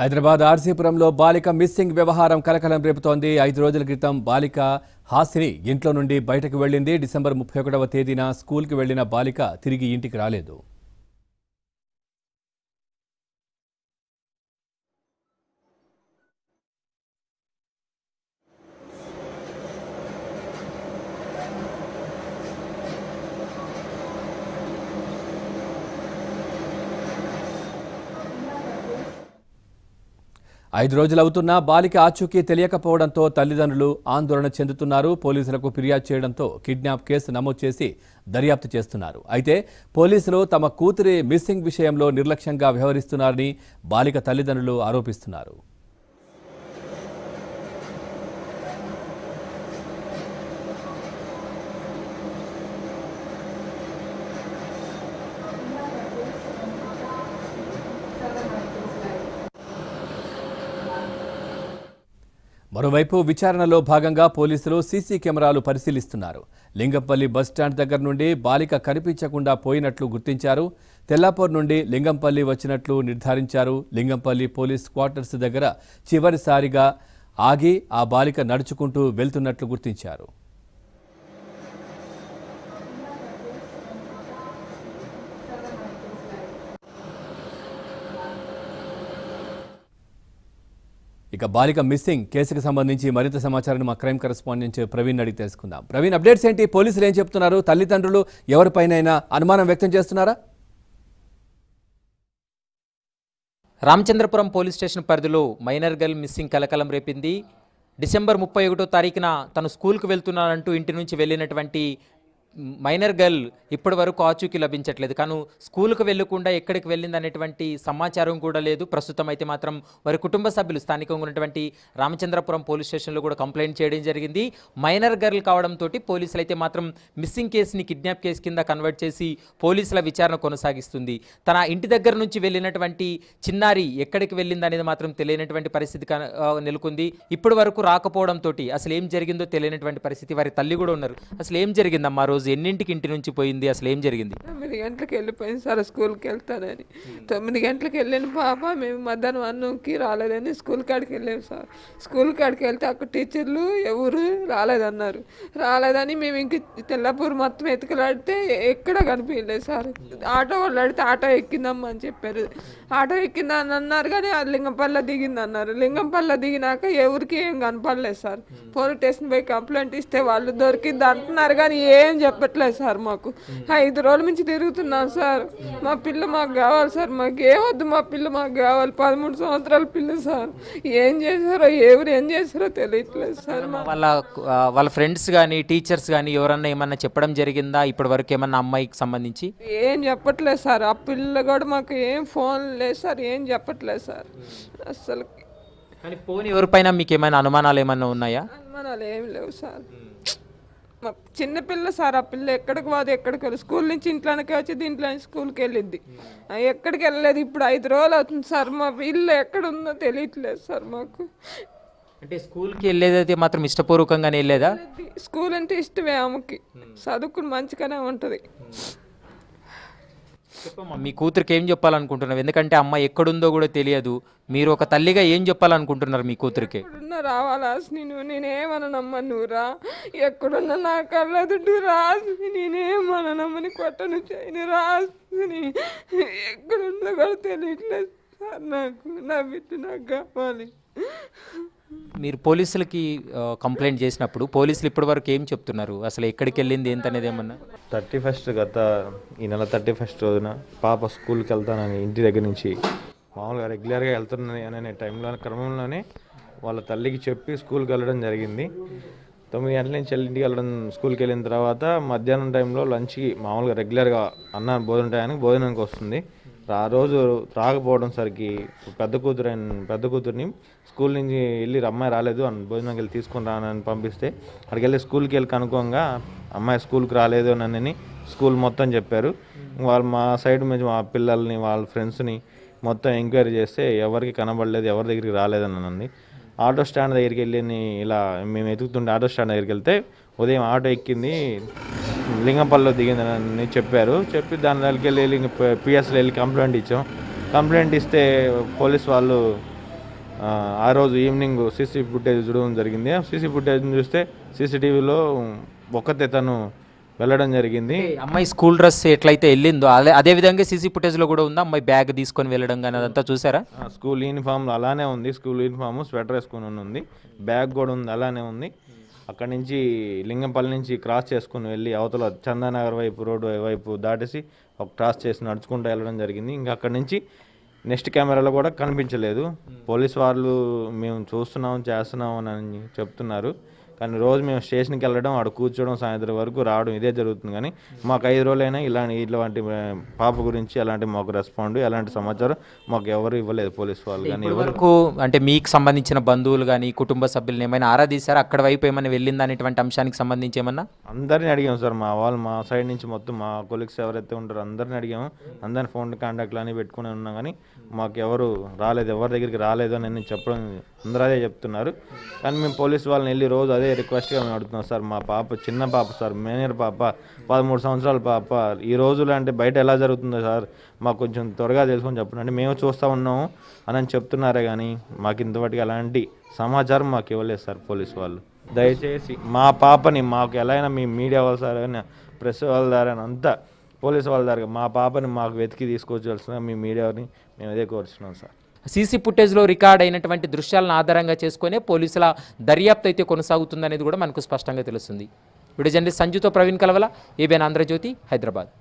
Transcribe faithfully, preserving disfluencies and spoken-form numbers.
హైదరాబాద్ ఆర్సీపురంలో బాలిక మిస్సింగ్ వ్యవహారం కలకలం రేపుతోంది। ఐదు రోజుల క్రితం బాలిక హాసిని ఇంట్లో నుండి బయటకు వెళ్ళింది। డిసెంబర్ ముప్పై ఒకటవ తేదీన స్కూల్కి వెళ్ళిన బాలిక తిరిగి ఇంటికి రాలేదు। ఐదు రోజులవుతున్నా బాలిక ఆచూకీ తెలియకపోవడంతో తల్లిదండ్రులు ఆందోళన చెందుతున్నారు। పోలీసులకు ఫిర్యాదు చేయడంతో కిడ్నాప్ కేసు నమోదు చేసి దర్యాప్తు చేస్తున్నారు। అయితే పోలీసులు తమ కూతురి మిస్సింగ్ విషయంలో నిర్లక్ష్యంగా వ్యవహరిస్తున్నారని బాలిక తల్లిదండ్రులు ఆరోపిస్తున్నారు। మరోవైపు విచారణలో భాగంగా పోలీసులు సీసీ కెమెరాలు పరిశీలిస్తున్నారు। లింగంపల్లి బస్టాండ్ దగ్గర నుండి బాలిక కనిపించకుండా పోయినట్లు గుర్తించారు। తెల్లాపూర్ నుండి లింగంపల్లి వచ్చినట్లు నిర్ధారించారు। లింగంపల్లి పోలీస్ క్వార్టర్స్ దగ్గర చివరిసారిగా ఆగి ఆ బాలిక నడుచుకుంటూ వెళ్తున్నట్లు గుర్తించారు। ఇక బాలిక మిస్సింగ్ కేసుకు సంబంధించి మరింత సమాచారాన్ని మా క్రైమ్ కరెస్పాండెంట్ ప్రవీణ్ అడిగి తెలుసుకుందాం। ప్రవీణ్, అప్డేట్స్ ఏంటి? పోలీసులు ఏం చెప్తున్నారు? తల్లిదండ్రులు ఎవరిపైనైనా అనుమానం వ్యక్తం చేస్తున్నారా? రామచంద్రపురం పోలీస్ స్టేషన్ పరిధిలో మైనర్ గర్ల్ మిస్సింగ్ కలకలం రేపింది। డిసెంబర్ ముప్పై ఒకటో తారీఖున తను స్కూల్కు వెళ్తున్నానంటూ ఇంటి నుంచి వెళ్ళినటువంటి మైనర్ గర్ల్ ఇప్పటి వరకు ఆచూకీ లభించట్లేదు। కానీ స్కూల్కి వెళ్ళకుండా ఎక్కడికి వెళ్ళింది అనేటువంటి సమాచారం కూడా లేదు। ప్రస్తుతం అయితే మాత్రం వారి కుటుంబ సభ్యులు స్థానికంగా ఉన్నటువంటి రామచంద్రపురం పోలీస్ స్టేషన్లో కూడా కంప్లైంట్ చేయడం జరిగింది। మైనర్ గర్ల్ కావడంతో పోలీసులు అయితే మాత్రం మిస్సింగ్ కేసుని కిడ్నాప్ కేసు కింద కన్వర్ట్ చేసి పోలీసుల విచారణ కొనసాగిస్తుంది। తన ఇంటి దగ్గర నుంచి వెళ్ళినటువంటి చిన్నారి ఎక్కడికి వెళ్ళింది అనేది మాత్రం తెలియనటువంటి పరిస్థితి నెలకొంది। ఇప్పటి వరకు రాకపోవడంతో అసలు ఏం జరిగిందో తెలియనటువంటి పరిస్థితి, వారి తల్లి కూడా ఉన్నారు। అసలు ఏం జరిగిందమ్మా, ఎన్నింటికి ఇంటి నుంచి పోయింది, అసలు ఏం జరిగింది? తొమ్మిది గంటలకు వెళ్ళిపోయింది సార్, స్కూల్కి వెళ్తానని। తొమ్మిది గంటలకు వెళ్ళిన పాప మేము మధ్యాహ్నం అన్నంకి రాలేదని స్కూల్ కాడికి వెళ్ళాము సార్। స్కూల్ కాడికి వెళ్తే అక్కడ టీచర్లు ఎవరు రాలేదన్నారు। రాలేదని మేము ఇంక తెల్లపూర్ మొత్తం ఎత్తుకలాడితే ఎక్కడ కనిపించలేదు సార్। ఆటో వాళ్ళు అడితే ఆటో ఎక్కిందమ్మా అని చెప్పారు। ఆటో ఎక్కిందని అన్నారు, కానీ లింగంపల్ల దిగింది అన్నారు। లింగంపల్ల దిగినాక ఎవరికి ఏం కనపడలేదు సార్। పోలీస్ స్టేషన్ పోయి కంప్లైంట్ ఇస్తే వాళ్ళు దొరికింది అంటున్నారు, కానీ ఏం చెప్పట్లేదు సార్। మాకు ఐదు రోజుల నుంచి తిరుగుతున్నాం సార్। మా పిల్ల మాకు కావాలి సార్, మాకు ఏమొద్దు, మా పిల్ల మాకు కావాలి। పదమూడు సంవత్సరాల పిల్ల సార్, ఏం చేశారో ఎవరు ఏం చేశారో తెలియట్లేదు సార్। వాళ్ళ వాళ్ళ ఫ్రెండ్స్ కానీ టీచర్స్ కానీ ఎవరన్నా ఏమన్నా చెప్పడం జరిగిందా ఇప్పటి వరకు ఏమన్నా అమ్మాయికి సంబంధించి? ఏం చెప్పట్లేదు సార్। ఆ పిల్ల కూడా మాకు ఏం ఫోన్ లేదు సార్, ఏం చెప్పట్లేదు సార్ అసలు। కానీ ఫోన్ ఎవరిపైన మీకు ఏమైనా అనుమానాలు ఏమన్నా ఉన్నాయా? అనుమానాలు ఏమి లేవు సార్, చిన్నపిల్ల సార్। ఆ పిల్ల ఎక్కడికి పోదు, ఎక్కడికి వెళ్ళదు। స్కూల్ నుంచి ఇంట్లోకి వచ్చి దీంట్లో స్కూల్కి వెళ్ళిద్ది, ఎక్కడికి వెళ్ళలేదు। ఇప్పుడు ఐదు రోజులు అవుతుంది సార్, మా పిల్ల ఎక్కడ ఉందో తెలియట్లేదు సార్ మాకు। అంటే స్కూల్కి వెళ్ళేదైతే మాత్రం ఇష్టపూర్వకంగానే వెళ్ళేదా? స్కూల్ అంటే ఇష్టమే ఆమెకి, చదువుకుని మంచిగానే ఉంటుంది। చెప్పమ్మా, మీ కూతురికి ఏం చెప్పాలనుకుంటున్నావు? ఎందుకంటే అమ్మ ఎక్కడుందో కూడా తెలియదు, మీరు ఒక తల్లిగా ఏం చెప్పాలనుకుంటున్నారు మీ కూతురికి? ఎక్కడున్నా రావాలా నేను, నేనేమనమ్మా నువ్వు రా, ఎక్కడున్నా నా కళ్ళదు రాజు, నేనేమనమ్మని కొట్టను చేయను రాజు, ఎక్కడుందో కూడా తెలియట్లేదు సార్ నాకు। నా బిడ్డ నాకు కావాలి। మీరు పోలీసులకి కంప్లైంట్ చేసినప్పుడు పోలీసులు ఇప్పటి వరకు ఏం చెప్తున్నారు? అసలు ఎక్కడికి వెళ్ళింది ఏంటనేది ఏమన్నా? థర్టీ ఫస్ట్ గత ఈ నెల థర్టీ ఫస్ట్ రోజున పాప స్కూల్కి వెళ్తానని ఇంటి దగ్గర నుంచి మామూలుగా రెగ్యులర్గా వెళ్తున్నాను అనే టైంలో క్రమంలోనే వాళ్ళ తల్లికి చెప్పి స్కూల్కి వెళ్ళడం జరిగింది। తొమ్మిది గంటల నుంచి వెళ్ళి ఇంటికి వెళ్ళడం, స్కూల్కి వెళ్ళిన తర్వాత మధ్యాహ్నం టైంలో లంచ్కి మామూలుగా రెగ్యులర్గా అన్న భోజనం టైంకి భోజనానికి వస్తుంది। ఆ రోజు రాకపోవడం సరికి పెద్ద కూతురు పెద్ద కూతురిని స్కూల్ నుంచి వెళ్ళి అమ్మాయి రాలేదు అని భోజనానికి వెళ్ళి తీసుకుని రానని పంపిస్తే, అక్కడికి వెళ్ళి స్కూల్కి వెళ్ళి కనుక్కోగా అమ్మాయి స్కూల్కి రాలేదు అని స్కూల్ మొత్తం చెప్పారు। వాళ్ళు మా సైడ్ నుంచి మా పిల్లల్ని వాళ్ళ ఫ్రెండ్స్ని మొత్తం ఎంక్వైరీ చేస్తే ఎవరికి కనబడలేదు, ఎవరి దగ్గరికి రాలేదని ఆటో స్టాండ్ దగ్గరికి వెళ్ళి ఇలా మేము ఎదుగుతుంటే ఆటో స్టాండ్ దగ్గరికి వెళ్తే ఉదయం ఆటో ఎక్కింది లింగంపల్లిలో దిగిందని చెప్పారు। చెప్పి దాని దగ్గరికి వెళ్ళి లింగ పిఎస్లో వెళ్ళి కంప్లైంట్ ఇచ్చాం। కంప్లైంట్ ఇస్తే పోలీస్ వాళ్ళు आ रोज ఈవినింగ్ సీసీ ఫుటేజ్ చూడడం జరిగింది। సీసీ ఫుటేజ్ చూస్తే సీసీటీవీలో ఒక్కతే తను వెళ్ళడం జరిగింది। అమ్మాయి స్కూల్ డ్రెస్ ఎట్లయితే వెళ్ళిందో అదే విధంగా సీసీ ఫుటేజ్లో కూడా ఉంది। అమ్మాయి బ్యాగ్ తీసుకొని వెళ్ళడం కానీ అదంతా చూసారా? స్కూల్ యూనిఫామ్ అలానే ఉంది, స్కూల్ యూనిఫామ్ స్వెటర్ వేసుకుని ఉంది, బ్యాగ్ కూడా ఉంది అలానే ఉంది। అక్కడి నుంచి లింగంపల్లి నుంచి క్రాస్ చేసుకుని వెళ్ళి అవతల చందానగర్ వైపు రోడ్డు వైపు దాటేసి ఒక క్రాస్ చేసి నడుచుకుంటూ వెళ్ళడం జరిగింది। ఇంకా అక్కడి నుంచి నెక్స్ట్ కెమెరాలో కూడా కనిపించలేదు। పోలీస్ వాళ్ళు మేము చూస్తున్నాం చేస్తున్నాం అని చెప్తున్నారు, కానీ రోజు మేము స్టేషన్కి వెళ్ళడం ఆడ కూర్చోవడం సాయంత్రం వరకు రావడం ఇదే జరుగుతుంది। కానీ మాకు ఐదు రోజులైనా ఇలాంటి ఇలాంటి పాప గురించి అలాంటి మాకు రెస్పాండ్ ఎలాంటి సమాచారం మాకు ఎవరు ఇవ్వలేదు పోలీస్ వాళ్ళు కానీ ఎవరు। అంటే మీకు సంబంధించిన బంధువులు కానీ కుటుంబ సభ్యులను ఏమైనా ఆరా తీశారు? అక్కడ వైపు ఏమైనా వెళ్ళిందా అనేటువంటి అంశానికి సంబంధించి ఏమన్నా? అందరిని అడిగాము సార్, మా వాళ్ళు మా సైడ్ నుంచి మొత్తం మా కొలీగ్స్ ఎవరైతే ఉంటారో అందరిని అడిగాము, అందరిని ఫోన్ కాంటాక్ట్లు అని పెట్టుకుని ఉన్నాం, కానీ మాకు ఎవరు రాలేదు, ఎవరి దగ్గరికి రాలేదు అని చెప్పడం అందరూ అదే చెప్తున్నారు। కానీ మేము పోలీస్ వాళ్ళని వెళ్ళి రోజు అదే రిక్వెస్ట్గా మేము అడుగుతున్నాం సార్, మా పాప చిన్న పాప సార్, మేనర్ పాప, పదమూడు సంవత్సరాల పాప, ఈ రోజులో అంటే బయట ఎలా జరుగుతుందో సార్ మాకు కొంచెం త్వరగా తెలుసుకొని చెప్పండి అంటే మేము చూస్తూ ఉన్నాము అని చెప్తున్నారే కానీ మాకు ఇంతవరకు అలాంటి సమాచారం మాకు ఇవ్వలేదు సార్ పోలీస్ వాళ్ళు। దయచేసి మా పాపని మాకు ఎలా అయినా మీ మీడియా వాళ్ళ సార్ అయినా ప్రెస్ వాళ్ళ ద్వారా అంతా పోలీసు వాళ్ళ దగ్గర మా పాపని మాకు వెతికి తీసుకొచ్చాల్సిన మీ మీడియాని మేము అదే కోరుతున్నాం సార్। సీసీ ఫుటేజ్లో రికార్డ్ అయినటువంటి దృశ్యాలను ఆధారంగా చేసుకునే పోలీసుల దర్యాప్తు అయితే కొనసాగుతుందనేది కూడా మనకు స్పష్టంగా తెలుస్తుంది। వీడియో జర్నలిస్ట్ సంజుతో ప్రవీణ్ కలవల, ఏబీఎన్ ఆంధ్రజ్యోతి, హైదరాబాద్।